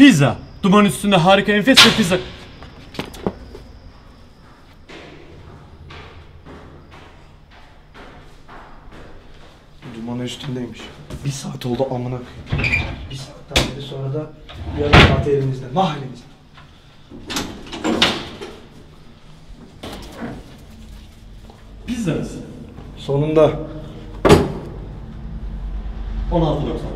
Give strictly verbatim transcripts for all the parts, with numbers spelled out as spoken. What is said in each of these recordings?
Pizza. Duman üstünde harika enfes bir pizza. Dumanı üstündeymiş. Bir saat oldu amına koyayım. Bir saatten beri sonra da yarım saat elimizde, mahallemizde. Pizza nasıl? Sonunda. on altı doksan.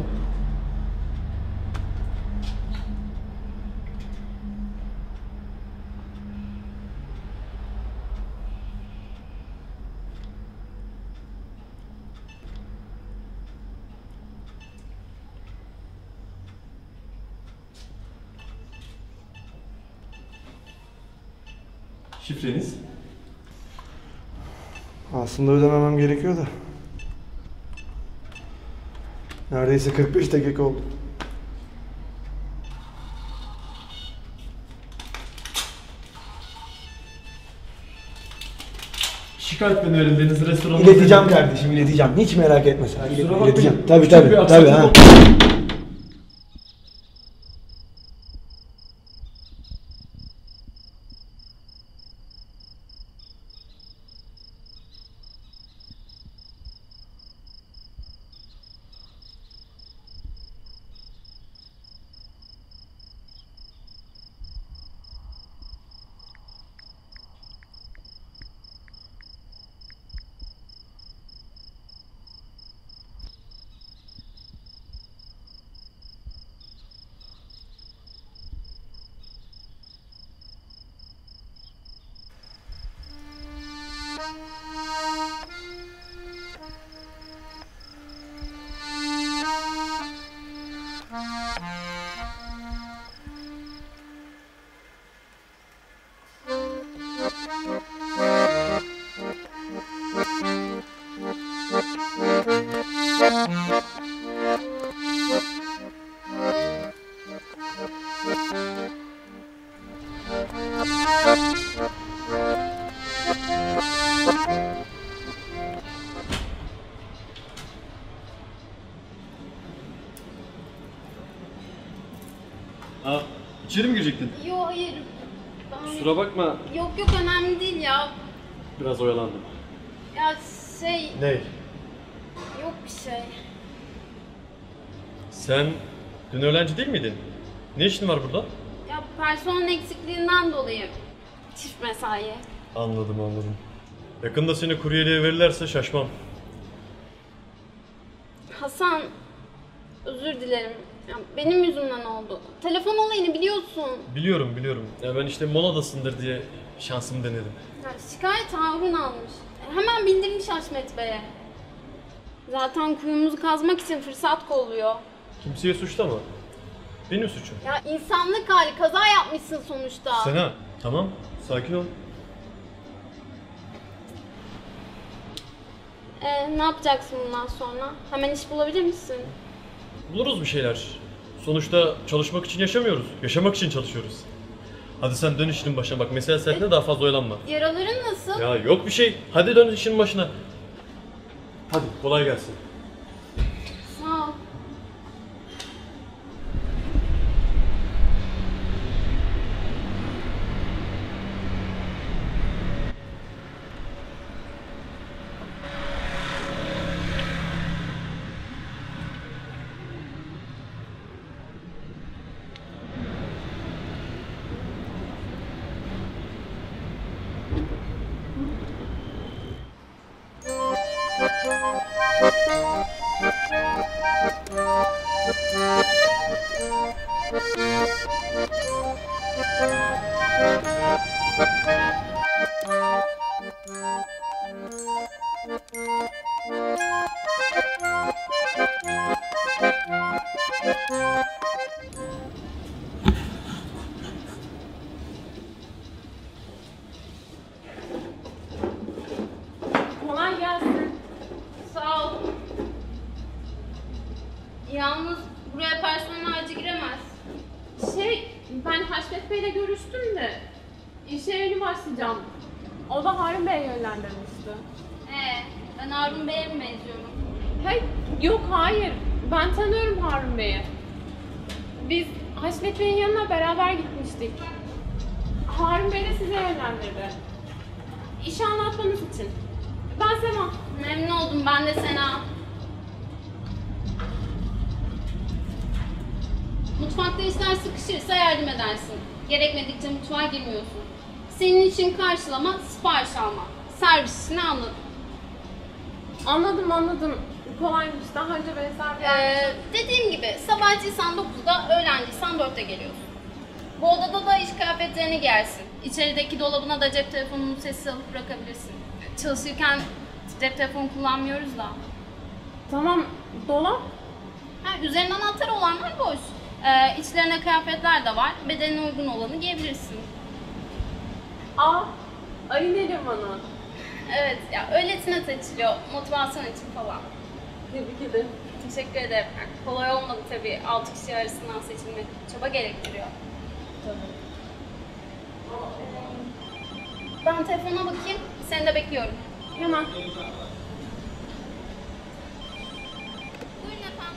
Şifreniz? Aslında ödememem gerekiyor da. Neredeyse kırk beş dakika oldu. Şikayet beni öğrendiğiniz restoranı... İleteceğim kardeşim, ileteceğim. Hiç merak etme sen. İleteceğim. Tabii tabii. Tabii ha. Aa, içeri mi girecektin? Yok, hayır. Ben... Kusura bakma. Yok yok, önemli değil ya. Biraz oyalandım. Ya şey... Ne? Yok bir şey. Sen dün öğlenci değil miydin? Ne işin var burada? Ya personel eksikliğinden dolayı. Çift mesai. Anladım anladım. Yakında seni kuryeliğe verirlerse şaşmam. Hasan, özür dilerim. Ya benim yüzümden oldu. Telefon olayını biliyorsun. Biliyorum biliyorum. Ya ben işte moladasındır diye şansımı denedim. Ya şikayet Harun almış. Hemen bildirmiş Haşmet Bey'e. Zaten kuyumuzu kazmak için fırsat kolluyor. Kimseye suçlama. Benim suçum. Ya insanlık hali, kaza yapmışsın sonuçta. Sena, tamam. Sakin ol. Ee, ne yapacaksın bundan sonra? Hemen iş bulabilir misin? Buluruz bir şeyler. Sonuçta çalışmak için yaşamıyoruz. Yaşamak için çalışıyoruz. Hadi sen dön işinin başına bak. Mesela saatinde daha fazla oyalanma. Yaraların nasıl? Ya yok bir şey. Hadi dön işinin başına. Hadi kolay gelsin. Sağ ol. Yalnız buraya personel acil giremez. Şey, ben Haşmet Bey'le görüştüm de işe yeni başlayacağım. O da Harun Bey'e yönlendirmişti. Ee, ben Harun Bey'e mi benziyorum? Hey, yok hayır. Ben tanıyorum Harun Bey'i. Biz Haşmet Bey'in yanına beraber gitmiştik. Harun Bey de size evlendirdi. İşi anlatmanız için. Ben Sema. Memnun oldum, ben de Sena. Mutfakta işler sıkışırsa yardım edersin. Gerekmedikçe mutfağa girmiyorsun. Senin için karşılama, sipariş alma. Servis işini anladım. Anladım, anladım. Kolaymış, daha önce ben servis ee, dediğim gibi, sabahçıysan dokuzda, öğlenciysen dörtte geliyorsun. Bu odada da iş kıyafetlerini giyersin. İçerideki dolabına da cep telefonunun sessiz alıp bırakabilirsin. Çalışırken cep telefonu kullanmıyoruz da. Tamam, dolap? Ha, üzerinde anahtar olanlar boş. Ee, içlerine kıyafetler de var. Bedenine uygun olanı giyebilirsin. Aa, ayın elemanı. Evet, ya öylesine seçiliyor. Motivasyon için falan. Tebrik ederim. Teşekkür ederim. Kolay olmadı tabii. altı kişi arasından seçilmek çaba gerektiriyor. Tabii. Ben telefona bakayım. Seni de bekliyorum. Hemen. Buyurun efendim.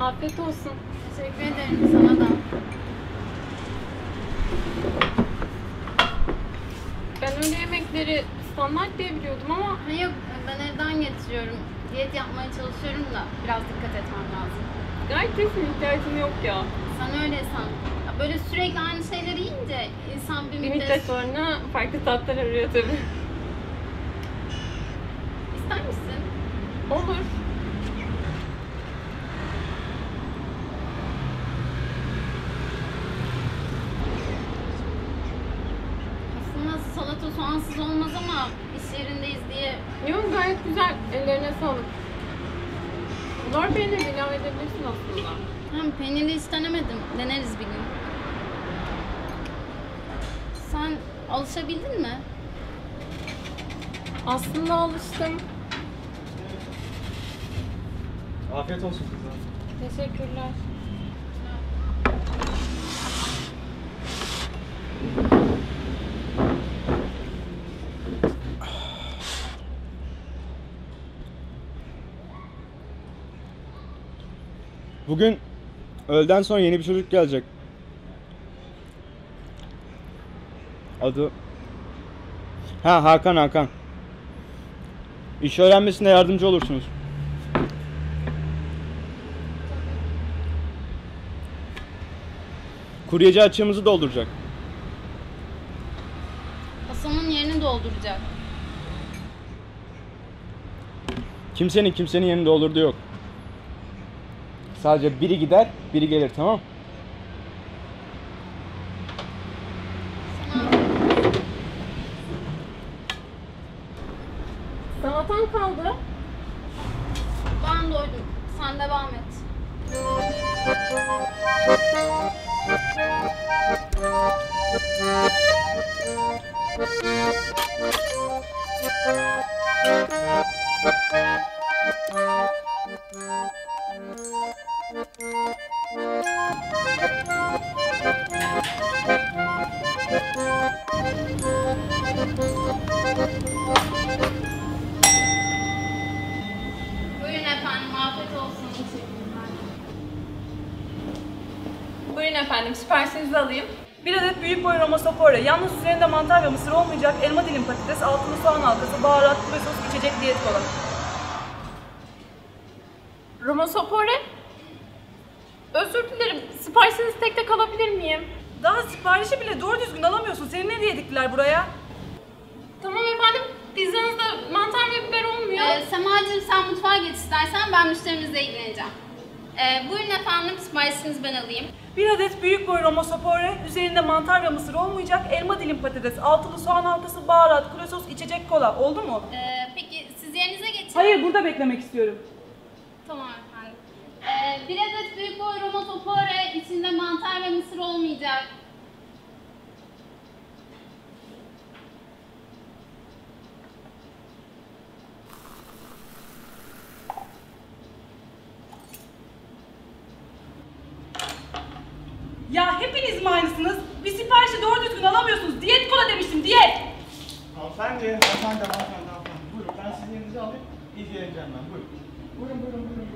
Afiyet olsun. Teşekkür ederim, sana da. Ben öyle yemekleri standart diye biliyordum ama... Ha yok, ben evden getiriyorum. Diyet yapmaya çalışıyorum da biraz dikkat etmem lazım. Herkesin ihtiyacın yok ya. Sen öyle san. Böyle sürekli aynı şeyler yiyince insan bir müddet... Bir müddet sonra farklı tatlar arıyor tabii. İster misin? Olur. Salata soğansız olmaz ama iş yerindeyiz diye. Yok, gayet güzel. Ellerine sağlık. Zor peynir ilave edebilirsin aslında. Hem peynirli hiç denemedim. Deneriz bir gün. Sen alışabildin mi? Aslında alıştım. Afiyet olsun kızlar. Teşekkürler. Bugün öğleden sonra yeni bir çocuk gelecek. Adı... Ha, Hakan Hakan. İş öğrenmesine yardımcı olursunuz. Kuryeci açığımızı dolduracak. Hasan'ın yerini dolduracak. Kimsenin kimsenin yerini doldurduğu yok. Sadece biri gider, biri gelir, tamam? Salatan kaldı. Ben doydum. Sen devam et. Efendim, siparişinizi alayım. Bir adet büyük boy Roma Sopora. Yalnız üzerinde mantar ve mısır olmayacak. Elma dilim patates, altını soğan halkası, baharatlı ve sos içecek diyet kola. Roma Sopora? Özür dilerim. Siparişinizi tek tek alabilir miyim? Daha siparişi bile doğru düzgün alamıyorsun. Seni ne diye diktiler buraya? Tamam efendim. Pizzanızda mantar ve biber olmuyor. Ee, Semacığım, sen mutfağa geç istersen. Ben müşterimizle ilgileneceğim. Ee, buyurun efendim, siparişinizi ben alayım. Bir adet büyük boy Roma Sopora, üzerinde mantar ve mısır olmayacak, elma dilim patates, altılı soğan halkası, baharat, kuru sos, içecek kola. Oldu mu? Ee, peki siz yerinize geçin. Hayır, burada beklemek istiyorum. Tamam efendim. Ee, bir adet büyük boy Roma topore, içinde mantar ve mısır olmayacak. Ya hepiniz mi aynısınız? Bir siparişi doğru düzgün alamıyorsunuz. Diyet kola demiştim, diyet! Hanımefendi, hanımefendi, hanımefendi, hanımefendi. Buyurun, ben sizin yerinizi alayım, ilgileneceğim ben. Buyurun. Buyurun, buyurun, buyurun, buyurun.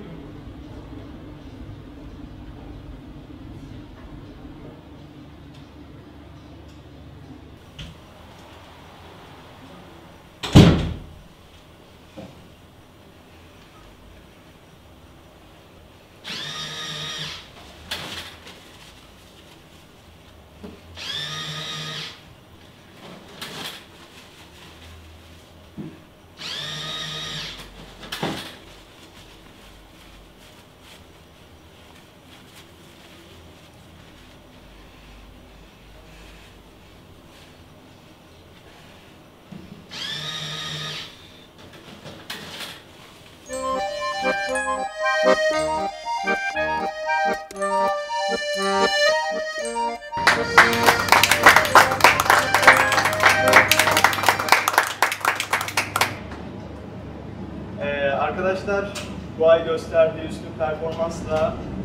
Ee, arkadaşlar bu ay gösterdiği üstün performansla e,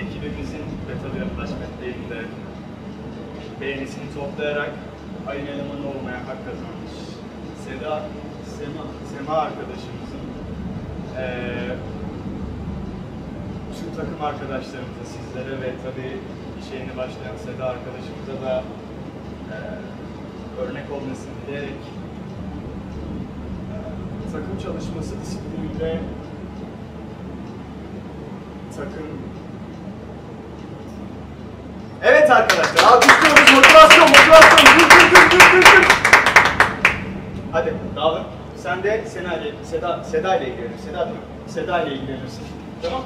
ekibimizin ve tabii arkadaş metleğinin de beğenisini toplayarak ayın elemanı olmaya hak kazanmış Seda, Sema, Sema arkadaşımızın e, tüm takım arkadaşlarımıza, sizlere ve tabii iş yeni başlayan Seda arkadaşımıza da e, örnek olmasını diyerek e, takım çalışması disipliniyle takım... Evet arkadaşlar, alkışlıyoruz, motivasyon, motivasyon, gül gül gül gül gül gül. Hadi Davut, sen de Sena'yla, Seda, Seda ile ilgilenirsin, Seda diyorum, Seda ile ilgilenirsin, tamam?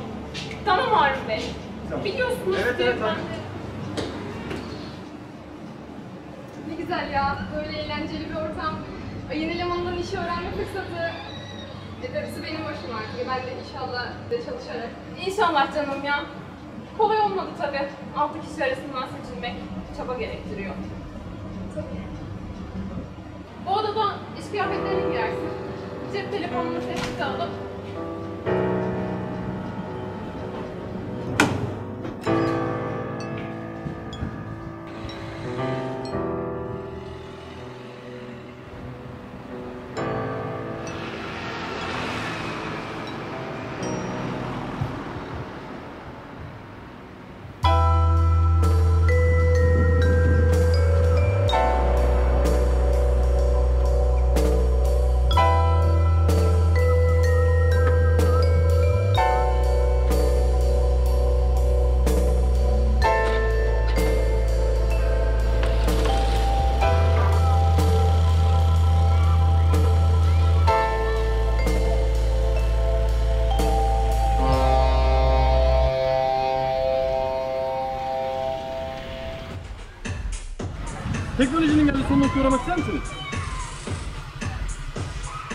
Tamam Arif Bey. Tamam. Biliyorsunuz evet, evet, ben de... Ne güzel ya, böyle eğlenceli bir ortam. Ayın elemanından işi öğrenme fırsatı. Hepsi benim hoşuma gidiyor. Ben de inşallah de çalışarak. İnşallah canım ya. Kolay olmadı tabii. Altı kişi arasından seçilmek çaba gerektiriyor. Tabii. Bu odada iş kıyafetlerine girersin. Cep telefonunu sessize alıp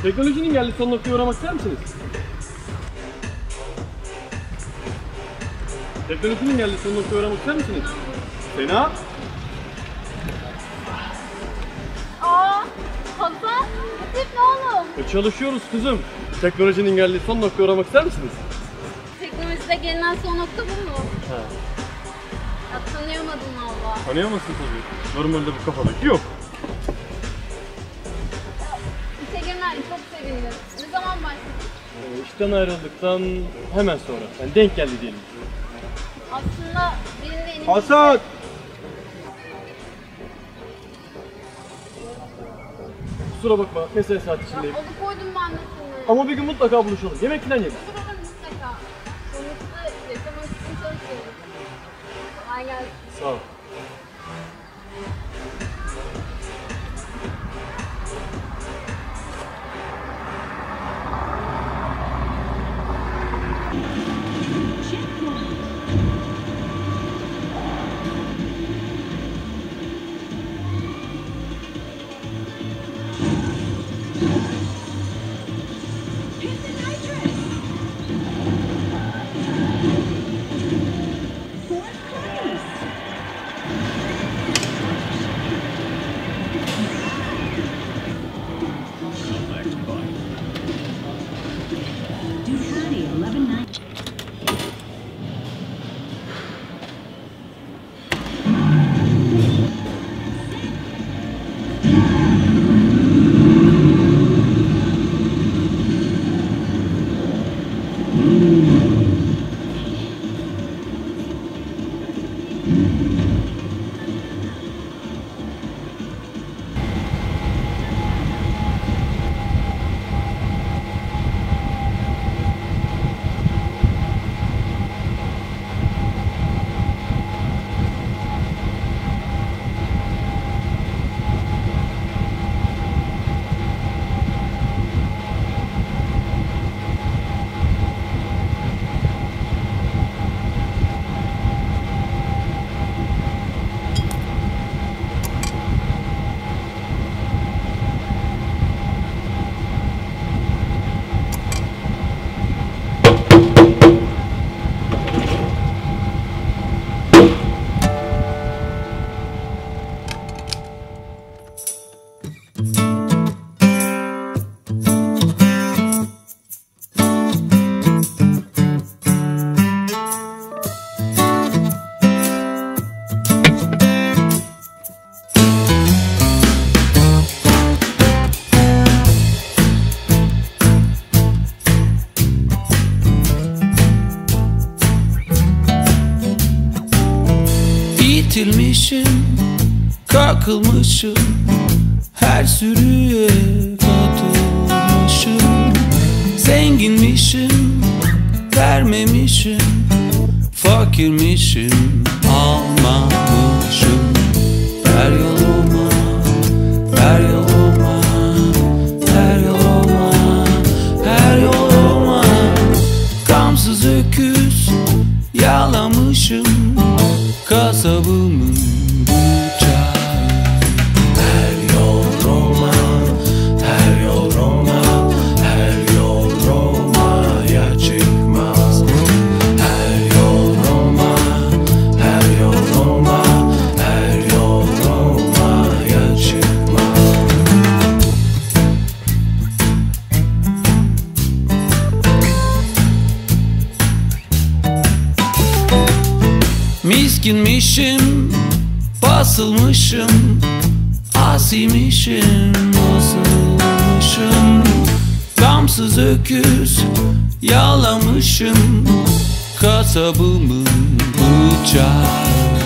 teknolojinin geldiği son noktaya uğramak ister misiniz? Teknolojinin geldiği son noktaya uğramak ister misiniz? Teknolojinin geldiği son noktaya uğramak ister misiniz? Sena? Aa, Hasan, bu tip ne oğlum? E çalışıyoruz kızım. Teknolojinin geldiği son noktaya uğramak ister misiniz? Teknolojide gelinen son nokta bu mu? Ha. Ya tanıyamadın valla. Tanıyamazsın tabii. Normalde bu kafadaki yok. İşe girmen çok sevindim. Ne zaman başladık? Ee, işten ayrıldıktan hemen sonra. Yani denk geldi diyelim. Aslında benim de elimde... Hasan! Kusura bakma, mesai saat içindeyim. Ya onu koydum ben de seni. Ama bir gün mutlaka buluşalım. Yemek falan yedim. Mutlaka. Sonuçta yaşamak için çalışıyoruz. Sağ ol. gitmişim, kakılmışım, her sürüye katılmışım. Zenginmişim, vermemişim, fakirmişim, almamışım. Her yol olma, her yol olma, her yol olma, her yol olma. Gamsız öküz yalamışım, kasabımın bıçağı. Her yol Roma, her yol Roma, her yol Roma'ya çıkmaz. Her yol Roma, her yol Roma, her yol Roma'ya çıkmaz. Miskinmişim, basılmışım, asimişim, asılmışım. Gamsız öküz yalamışım, kasabımın bıçağı.